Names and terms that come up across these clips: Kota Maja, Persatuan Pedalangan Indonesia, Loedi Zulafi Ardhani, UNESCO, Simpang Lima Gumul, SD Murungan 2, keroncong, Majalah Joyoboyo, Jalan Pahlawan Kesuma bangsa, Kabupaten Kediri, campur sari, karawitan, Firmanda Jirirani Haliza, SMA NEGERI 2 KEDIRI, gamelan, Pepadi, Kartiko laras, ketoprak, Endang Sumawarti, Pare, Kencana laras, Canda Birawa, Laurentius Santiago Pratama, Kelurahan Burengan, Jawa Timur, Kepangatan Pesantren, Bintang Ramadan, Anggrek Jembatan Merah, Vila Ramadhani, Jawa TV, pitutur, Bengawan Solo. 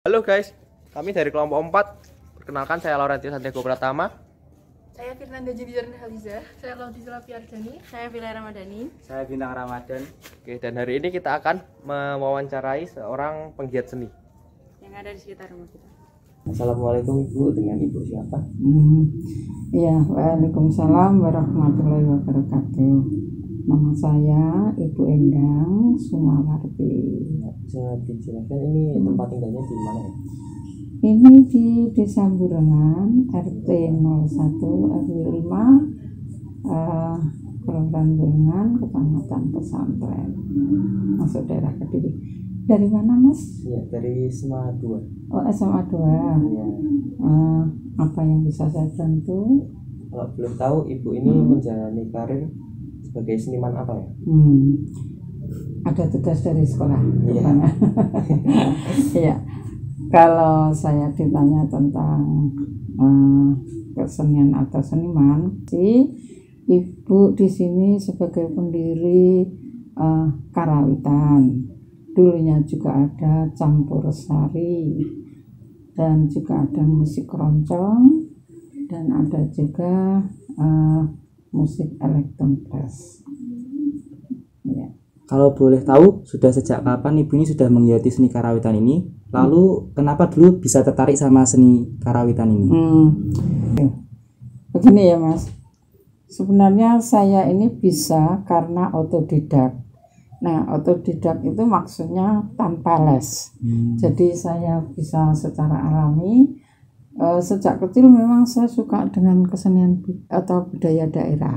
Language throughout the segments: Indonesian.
Halo guys, kami dari kelompok 4. Perkenalkan saya Laurentius Santiago Pratama. Saya Firmanda Jirirani Haliza. Saya Loedi Zulafi Ardhani. Saya Vila Ramadhani. Saya Bintang Ramadan. Oke, dan hari ini kita akan mewawancarai seorang penggiat seni yang ada di sekitar rumah kita. Assalamualaikum Ibu, dengan Ibu siapa? Iya, waalaikumsalam warahmatullahi wabarakatuh. Nama saya Ibu Endang Sumawarti. Bisa dijelaskan ini tempat tinggalnya di mana ya? Ini di Desa Burengan, RT 01 RW 5, Kelurahan Burengan, Kepangatan Pesantren, masuk daerah Kediri. Dari mana Mas? Ya, dari SMA 2. Oh, SMA 2. Ya. Apa yang bisa saya bantu? Kalau belum tahu, Ibu ini menjalani karir sebagai seniman apa ya? Ada tugas dari sekolah. Iya. Ya. Kalau saya ditanya tentang kesenian atau seniman, Ibu di sini sebagai pendiri karawitan. Dulunya juga ada campur sari dan juga ada musik keroncong dan ada juga musik elektronik. Ya. Kalau boleh tahu, sudah sejak kapan Ibu ini sudah menggeluti seni karawitan ini? Lalu kenapa dulu bisa tertarik sama seni karawitan ini? Begini ya Mas, sebenarnya saya ini bisa karena otodidak. Nah, otodidak itu maksudnya tanpa les. Jadi saya bisa secara alami. Sejak kecil memang saya suka dengan kesenian atau budaya daerah,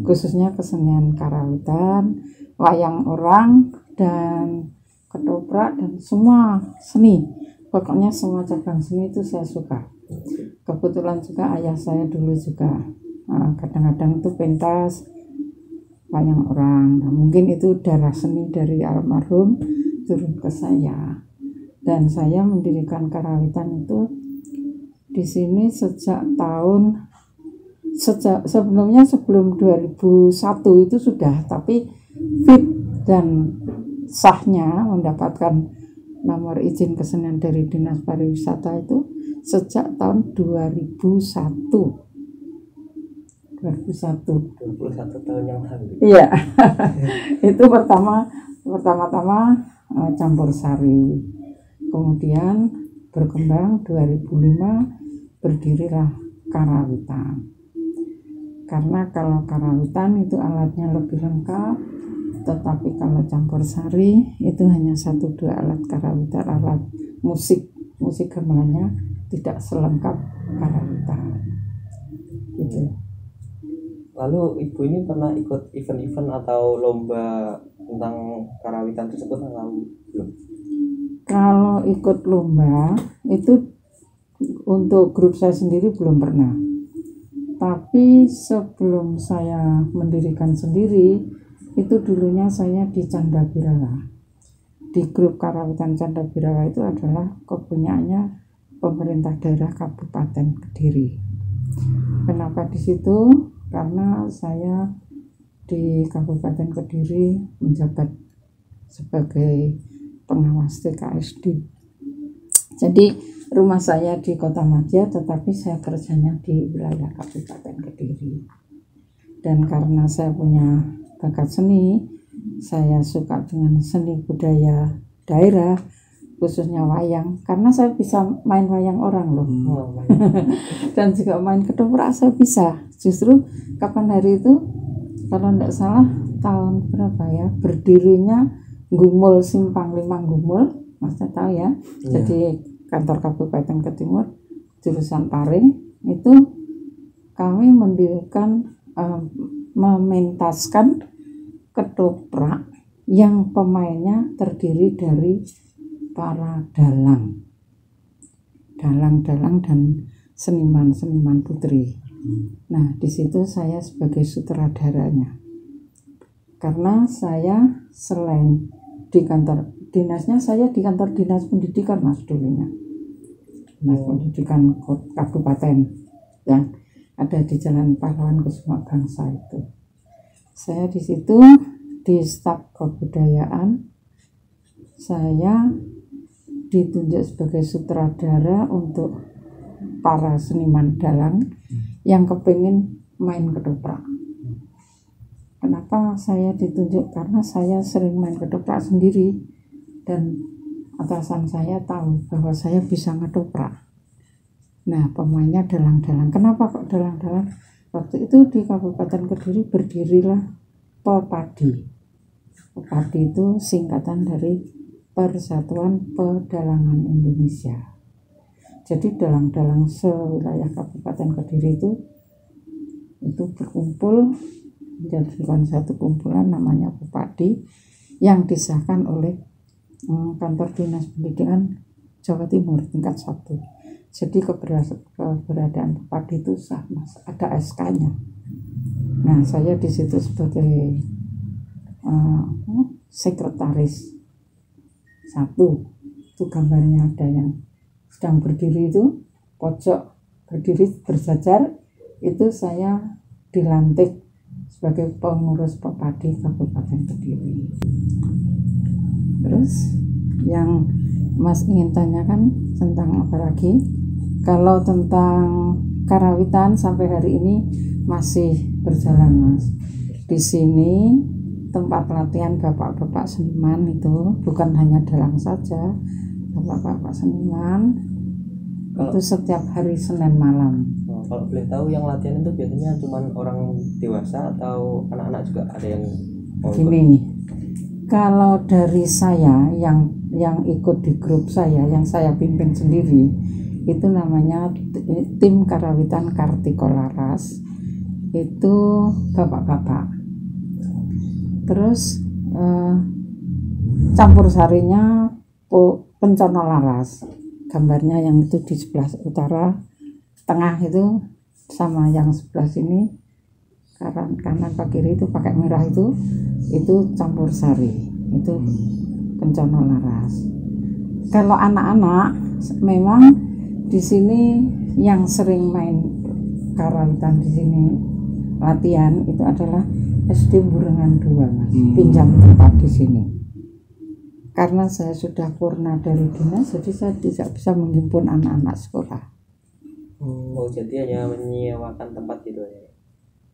khususnya kesenian karawitan, wayang orang, dan ketoprak, dan semua seni. Pokoknya semua cabang seni itu saya suka. Kebetulan juga ayah saya dulu juga kadang-kadang itu pentas wayang orang. Nah, mungkin itu darah seni dari almarhum turun ke saya. Dan saya mendirikan karawitan itu di sini sejak sebelumnya, sebelum 2001 itu sudah, tapi fit dan sahnya mendapatkan nomor izin kesenian dari Dinas Pariwisata itu sejak tahun 2001 tahun yang lalu. Iya. Itu pertama-tama campur sari, kemudian berkembang 2005 berdirilah karawitan. Karena kalau karawitan itu alatnya lebih lengkap, tetapi kalau campur sari itu hanya 1-2 alat karawitan, alat musik gamelannya tidak selengkap karawitan. Gitu. Lalu Ibu ini pernah ikut event-event atau lomba tentang karawitan tersebut atau belum? Kalau ikut lomba itu untuk grup saya sendiri belum pernah. Tapi sebelum saya mendirikan sendiri, itu dulunya saya di Canda Birawa. Di grup karawitan Canda Birawa itu adalah kepunyaannya pemerintah daerah Kabupaten Kediri. Kenapa di situ? Karena saya di Kabupaten Kediri menjabat sebagai pengawas TKSD. Jadi rumah saya di Kota Maja, tetapi saya kerjanya di wilayah Kabupaten Kediri. Dan karena saya punya bakat seni, saya suka dengan seni budaya daerah, khususnya wayang. Karena saya bisa main wayang orang loh. Dan juga main ketoprak saya bisa. Justru kapan hari itu, kalau tidak salah tahun berapa ya, berdirinya Gumul, Simpang Lima Gumul, Masnya tahu ya. Yeah. Jadi kantor Kabupaten Kediri, jurusan Pare, itu kami mendirikan mementaskan ketoprak yang pemainnya terdiri dari para dalang dan seniman putri. Nah, di situ saya sebagai sutradaranya, karena saya selain di kantor dinasnya, saya di kantor dinas pendidikan Mas dulunya. Dinas pendidikan kabupaten yang ada di Jalan Pahlawan Kesuma Bangsa itu. Saya di situ di staf kebudayaan, saya ditunjuk sebagai sutradara untuk para seniman dalang yang kepingin main ketoprak. Kenapa saya ditunjuk? Karena saya sering main ketoprak sendiri dan atasan saya tahu bahwa saya bisa ngetoprak. Nah, pemainnya dalang-dalang. Kenapa kok dalang-dalang? Waktu itu di Kabupaten Kediri berdirilah Pepadi. Pepadi itu singkatan dari Persatuan Pedalangan Indonesia. Jadi dalang-dalang sewilayah Kabupaten Kediri itu berkumpul menjadikan satu kumpulan namanya Pepadi yang disahkan oleh Kantor Dinas Pendidikan Jawa Timur tingkat 1. Jadi keberadaan Pepadi itu sah, Mas. Ada SK-nya. Nah, saya di situ sebagai sekretaris. Satu, itu gambarnya ada yang sedang berdiri itu, pojok berdiri berjajar, itu saya dilantik sebagai pengurus Pepadi Kabupaten Kediri. Terus, yang Mas ingin tanyakan tentang apa lagi? Kalau tentang karawitan sampai hari ini masih berjalan, Mas. Di sini tempat latihan bapak-bapak seniman itu bukan hanya dalang saja, bapak-bapak seniman kalau, itu setiap hari Senin malam. Kalau boleh tahu yang latihan itu biasanya cuma orang dewasa atau anak-anak juga ada yang gini. Kalau dari saya yang ikut di grup saya, yang saya pimpin sendiri, itu namanya tim karawitan Kartiko Laras, itu bapak-bapak. Terus campur sarinya Kencana laras, gambarnya yang itu di sebelah utara tengah itu sama yang sebelah sini kanan pak kiri itu pakai merah itu campur sari, itu Kencana laras. Kalau anak-anak memang di sini yang sering main karawitan di sini latihan itu adalah SD Murungan 2, Mas. Pinjam tempat di sini. Karena saya sudah purna dari dinas, jadi saya tidak bisa menghimpun anak-anak sekolah. Jadi hanya menyewakan tempat gitu ya.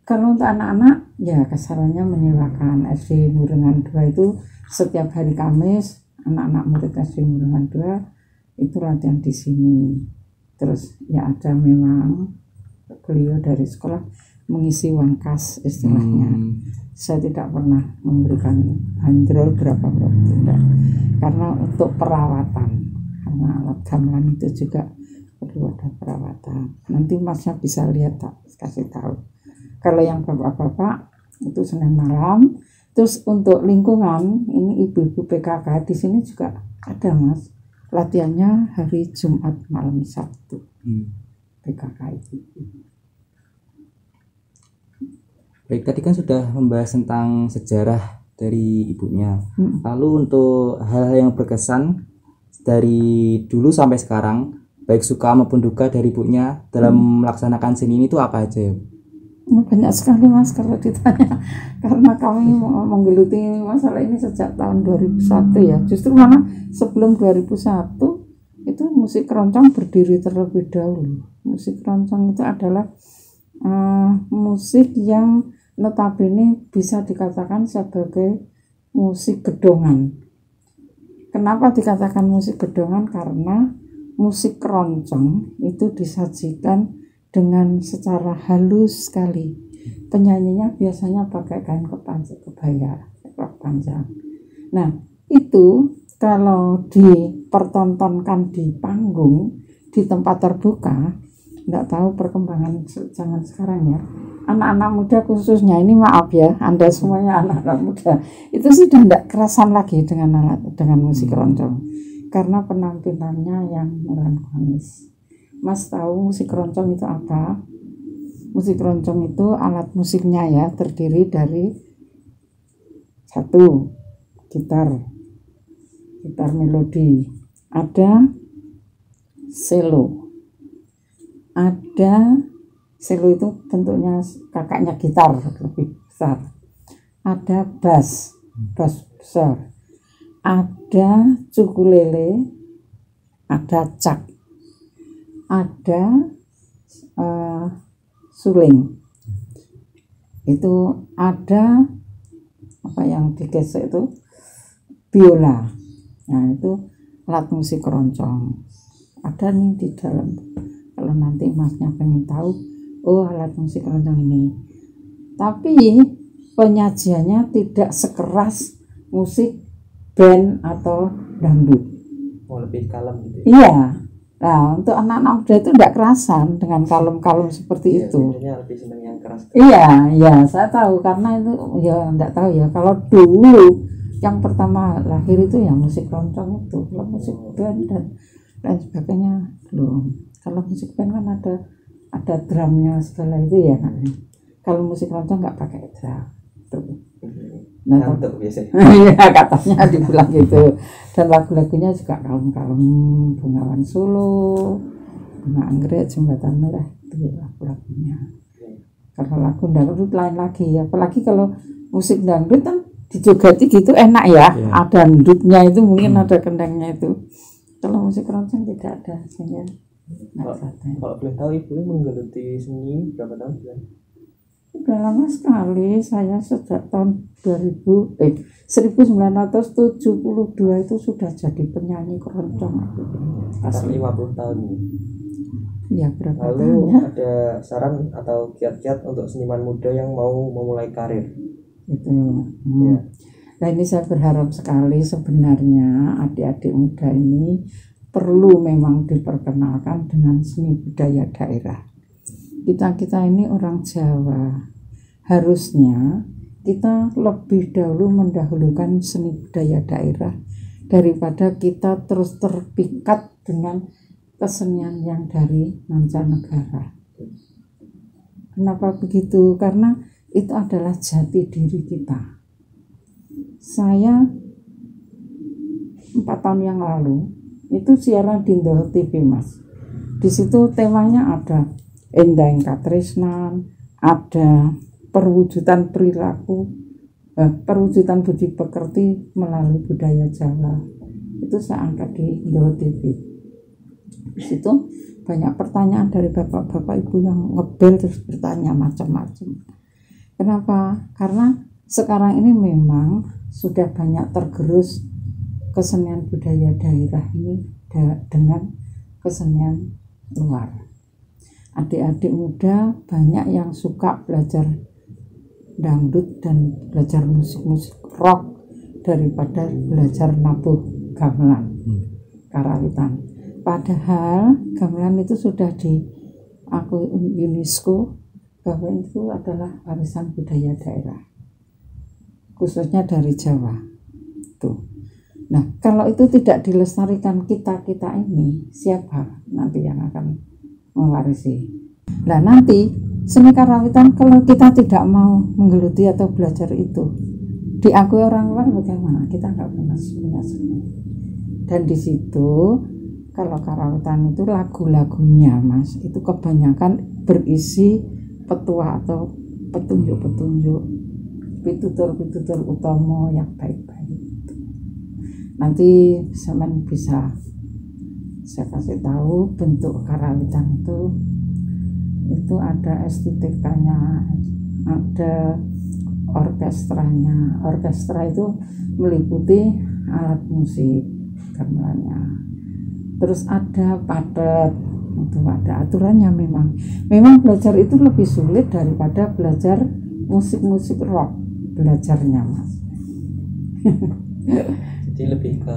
Kalau untuk anak-anak, ya kasarannya menyewakan. SD Murungan 2 itu setiap hari Kamis anak-anak murid SD Murungan 2 itu latihan di sini. Terus ya ada memang beliau dari sekolah mengisi wangkas istilahnya. Saya tidak pernah memberikan handrol berapa tidak, karena untuk perawatan, karena alat gamelan itu juga perlu ada perawatan. Nanti Masnya bisa lihat, tak kasih tahu. Kalau yang bapak-bapak itu Senin malam. Terus untuk lingkungan ini ibu-ibu PKK di sini juga ada, Mas. Latihannya hari Jumat malam Sabtu. PKK itu. Baik, tadi kan sudah membahas tentang sejarah dari ibunya. Lalu untuk hal-hal yang berkesan dari dulu sampai sekarang, baik suka maupun duka dari ibunya dalam melaksanakan seni ini itu apa aja? Banyak sekali, Mas, kalau ditanya. Karena kami menggeluti masalah ini sejak tahun 2001 ya. Justru mana sebelum 2001 itu musik keroncong berdiri terlebih dahulu. Musik keroncong itu adalah musik yang notabene bisa dikatakan sebagai musik gedongan. Kenapa dikatakan musik gedongan? Karena musik keroncong itu disajikan dengan secara halus sekali. Penyanyinya biasanya pakai kain kebaya rok panjang. Nah, itu kalau dipertontonkan di panggung di tempat terbuka, enggak tahu perkembangan zaman sekarang ya. Anak-anak muda khususnya ini, maaf ya, Anda semuanya anak-anak muda. Itu sudah enggak kerasan lagi dengan musik keroncong. Karena penampilannya yang melankolis. Mas tahu musik keroncong itu apa? Musik keroncong itu alat musiknya ya terdiri dari satu gitar melodi, ada selo, itu bentuknya kakaknya gitar lebih besar, ada bass besar, ada cukulele, ada cak, ada suling, itu ada apa yang digesek itu biola, nah itu alat musik keroncong. Ada nih di dalam, kalau nanti masnya pengen tahu, oh alat musik keroncong ini. Tapi penyajiannya tidak sekeras musik band atau dangdut. Oh, lebih kalem gitu. Iya. Nah, untuk anak-anak muda itu tidak kerasan dengan kalem-kalem seperti ya, itu. Lebih senang yang keras. Iya, iya, saya tahu karena itu ya tidak tahu ya. Kalau dulu yang pertama lahir itu yang musik keroncong itu, kalau musik band dan sebagainya belum. Kalau musik band kan ada drumnya segala itu ya kan. Kalau musik keroncong nggak pakai drum. Nah, biasanya. Iya, katanya dibilang gitu. Dan lagu-lagunya juga kalem-kalem, Bengawan Solo, Anggrek Jembatan Merah, itu lagu-lagunya. Kalau lagu dangdut lain lagi, apalagi kalau musik dangdut kan dijogati gitu enak ya. Ada dangdutnya itu mungkin ada kendangnya itu. Kalau musik keroncong tidak ada sehingga. Kalau boleh tahu ibu menggeluti seni berapa tahun? Sudah lama sekali, saya sejak tahun 1972 itu sudah jadi penyanyi keroncong. Asli 50 tahun. Ya, berapa lalu tahunnya? Ada saran atau kiat-kiat untuk seniman muda yang mau memulai karir? Itu. Ya. Nah, ini saya berharap sekali sebenarnya adik-adik muda ini perlu memang diperkenalkan dengan seni budaya daerah. Kita ini orang Jawa, harusnya kita lebih dahulu mendahulukan seni budaya daerah daripada kita terus terpikat dengan kesenian yang dari mancanegara. Kenapa begitu? Karena itu adalah jati diri kita. Saya 4 tahun yang lalu itu siaran di Jawa TV, Mas. Di situ temanya ada Endang Katresnan, ada perwujudan perilaku, perwujudan budi pekerti melalui budaya Jawa. Itu saya angkat di Jawa TV. Di situ banyak pertanyaan dari bapak-bapak ibu yang ngebel terus bertanya macam-macam. Kenapa? Karena sekarang ini memang sudah banyak tergerus kesenian budaya daerah ini dengan kesenian luar. Adik-adik muda banyak yang suka belajar dangdut dan belajar musik-musik rock daripada belajar nabuh gamelan, karawitan. Padahal gamelan itu sudah diakui UNESCO bahwa itu adalah warisan budaya daerah, khususnya dari Jawa. Tuh. Nah, kalau itu tidak dilestarikan kita-kita ini, siapa nanti yang akan mewarisi? Nah nanti seni karawitan kalau kita tidak mau menggeluti atau belajar itu diakui orang luar, bagaimana? Kita nggak punya seni. Dan di situ kalau karawitan itu lagu-lagunya, Mas, itu kebanyakan berisi petua atau petunjuk-petunjuk, pitutur-pitutur utama yang baik-baik. Nanti semen bisa saya kasih tahu bentuk karawitan itu ada estetikanya, ada orkestranya. Orkestra itu meliputi alat musik gamelannya. Terus ada padet, itu ada aturannya memang. Memang belajar itu lebih sulit daripada belajar musik-musik rock belajarnya, Mas. Jadi lebih ke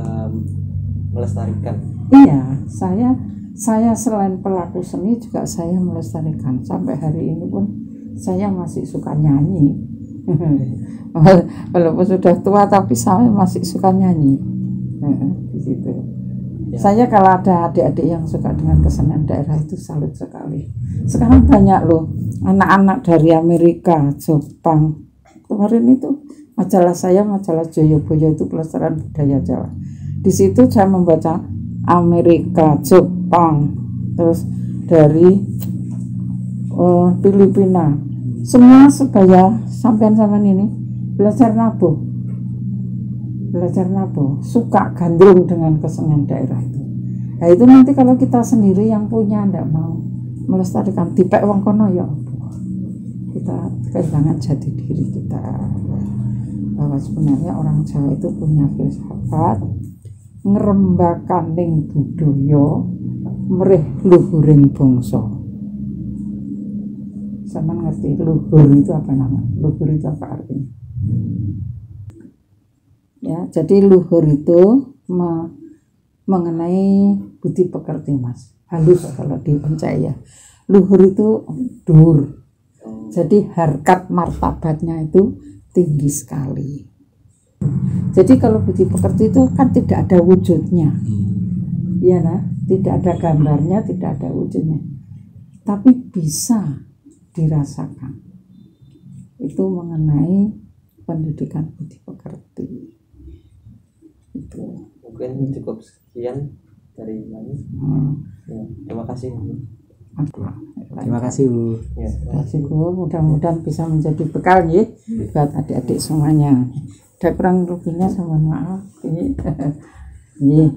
melestarikan. Iya, saya selain pelaku seni juga saya melestarikan. Sampai hari ini pun saya masih suka nyanyi. Walaupun sudah tua tapi saya masih suka nyanyi. Di situ. Ya. Saya kalau ada adik-adik yang suka dengan kesenian daerah itu salut sekali. Sekarang banyak loh anak-anak dari Amerika, Jepang. Kemarin itu majalah saya, majalah Joyoboyo itu pelestarian budaya Jawa. Di situ saya membaca Amerika, Jepang, terus dari Filipina. Semua sebaya sampean-sampean ini belajar nabuh, suka gandrung dengan kesenian daerah itu. Nah itu nanti kalau kita sendiri yang punya ndak mau melestarikan tipek wong kono ya kita kehilangan jati diri kita, bahwa sebenarnya orang Jawa itu punya filsafat ngrembakaning ning budaya merih luhuring bangsa. Sama ngerti luhur itu apa namanya? Luhur itu apa artinya? Ya, jadi luhur itu mengenai budi pekerti mas, halus kalau dipencaya ya. Luhur itu dur, jadi harkat martabatnya itu tinggi sekali. Jadi kalau budi pekerti itu kan tidak ada wujudnya, ya nah, tidak ada gambarnya, tidak ada wujudnya, tapi bisa dirasakan. Itu mengenai pendidikan budi pekerti. Itu. Mungkin cukup sekian dari kami. Ya, terima kasih. Terima kasih Bu. Ya, terima kasih Bu. Mudah-mudahan bisa menjadi bekal ya buat adik-adik semuanya. Ada kurang lebihnya sama maaf. Ini.